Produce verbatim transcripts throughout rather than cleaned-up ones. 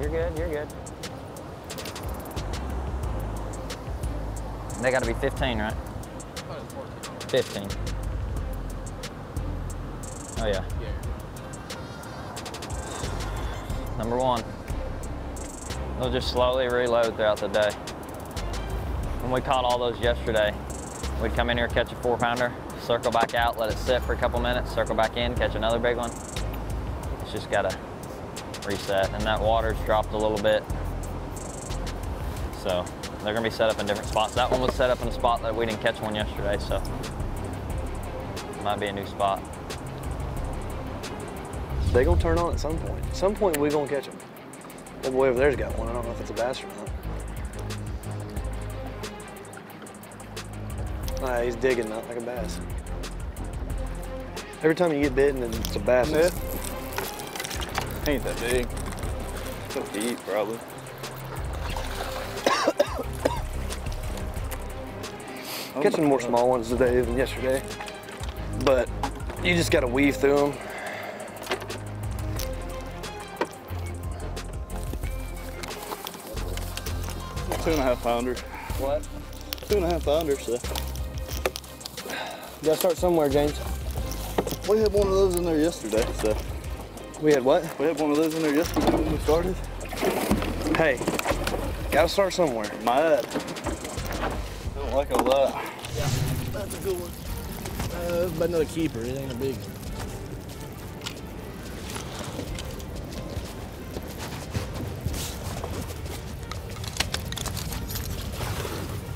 You're good, you're good. They gotta be fifteen, right? fifteen. Oh yeah. Number one, they'll just slowly reload throughout the day. When we caught all those yesterday, we'd come in here, catch a four pounder, circle back out, let it sit for a couple minutes, circle back in, catch another big one. It's just gotta reset. And that water's dropped a little bit. So they're gonna be set up in different spots. That one was set up in a spot that we didn't catch one yesterday, so might be a new spot. They gonna turn on at some point. At some point we gonna catch them. That boy over there's got one. I don't know if it's a bass or not. Nah, he's digging up like a bass. Every time you get bitten, it's a bass. Yeah. Ain't that big. It's up to eat, probably. Catching more small ones today than yesterday, but you just gotta weave through them. Two and a half pounder. What? Two and a half pounder, so. You gotta start somewhere, James. We had one of those in there yesterday, so. We had what? We had one of those in there yesterday when we started. Hey, gotta start somewhere. Mud. Don't like a lot. Yeah, that's a good one. Uh, that's about another keeper, it ain't a big one.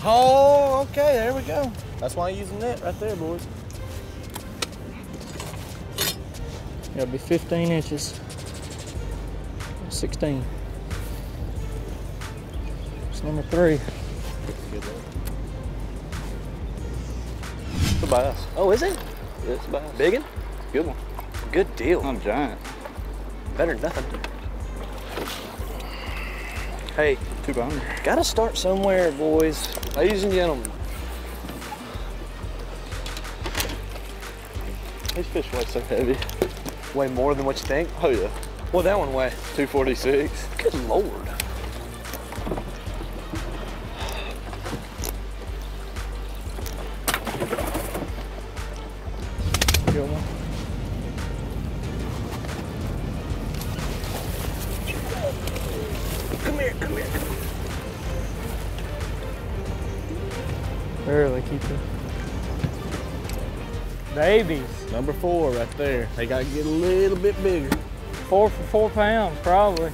Oh, okay, there we go. That's why I use the net right there, boys. It'll be fifteen inches. sixteen. It's number three. It's a bass. Oh, is it? Yeah, it's a bass. Big one? Good one. Good deal. I'm giant. Better than nothing. Hey. Two pounder. Gotta start somewhere, boys. Ladies and gentlemen. These fish weigh so heavy. Weigh more than what you think? Oh yeah. Well, that one weigh? two forty-six. Good Lord. Come here, come here, come here. Early keeper. Babies. Number four right there. They gotta get a little bit bigger. Four for four pounds, probably.